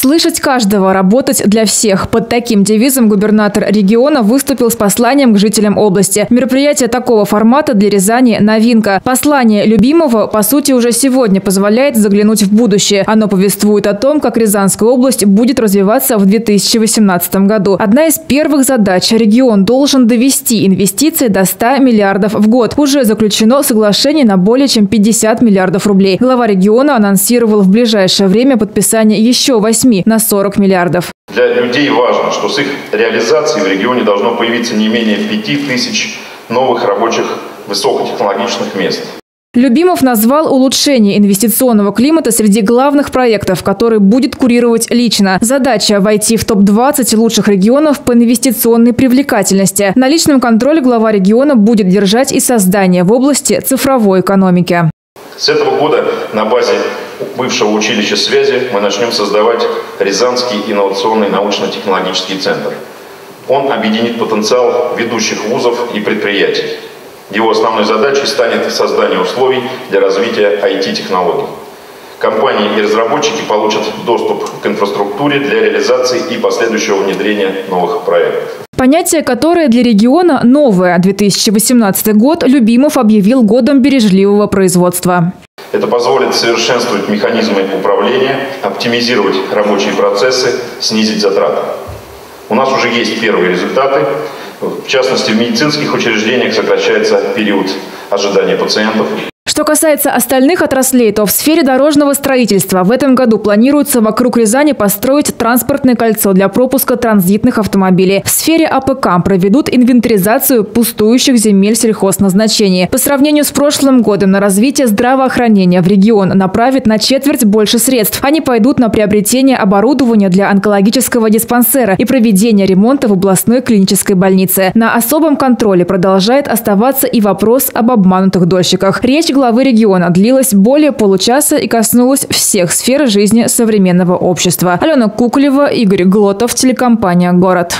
Слышать каждого, работать для всех. Под таким девизом губернатор региона выступил с посланием к жителям области. Мероприятие такого формата для Рязани – новинка. Послание Любимова, по сути, уже сегодня позволяет заглянуть в будущее. Оно повествует о том, как Рязанская область будет развиваться в 2018 году. Одна из первых задач – регион должен довести инвестиции до 100 миллиардов в год. Уже заключено соглашение на более чем 50 миллиардов рублей. Глава региона анонсировал в ближайшее время подписание еще 8 на 40 миллиардов. Для людей важно, что с их реализацией в регионе должно появиться не менее 5000 новых рабочих высокотехнологичных мест. Любимов назвал улучшение инвестиционного климата среди главных проектов, которые будет курировать лично. Задача – войти в топ-20 лучших регионов по инвестиционной привлекательности. На личном контроле глава региона будет держать и создание в области цифровой экономики. С этого года на базе бывшего училища связи мы начнем создавать Рязанский инновационный научно-технологический центр. Он объединит потенциал ведущих вузов и предприятий. Его основной задачей станет создание условий для развития IT-технологий. Компании и разработчики получат доступ к инфраструктуре для реализации и последующего внедрения новых проектов. Понятие, которое для региона новое, 2018 год Любимов объявил годом бережливого производства. Это позволит совершенствовать механизмы управления, оптимизировать рабочие процессы, снизить затраты. У нас уже есть первые результаты. В частности, в медицинских учреждениях сокращается период ожидания пациентов. Что касается остальных отраслей, то в сфере дорожного строительства в этом году планируется вокруг Рязани построить транспортное кольцо для пропуска транзитных автомобилей. В сфере АПК проведут инвентаризацию пустующих земель сельхозназначения. По сравнению с прошлым годом на развитие здравоохранения в регион направят на четверть больше средств. Они пойдут на приобретение оборудования для онкологического диспансера и проведение ремонта в областной клинической больнице. На особом контроле продолжает оставаться и вопрос об обманутых дольщиках. Речь главы региона длилась более получаса и коснулась всех сфер жизни современного общества. Алена Куклева, Игорь Глотов, телекомпания «Город».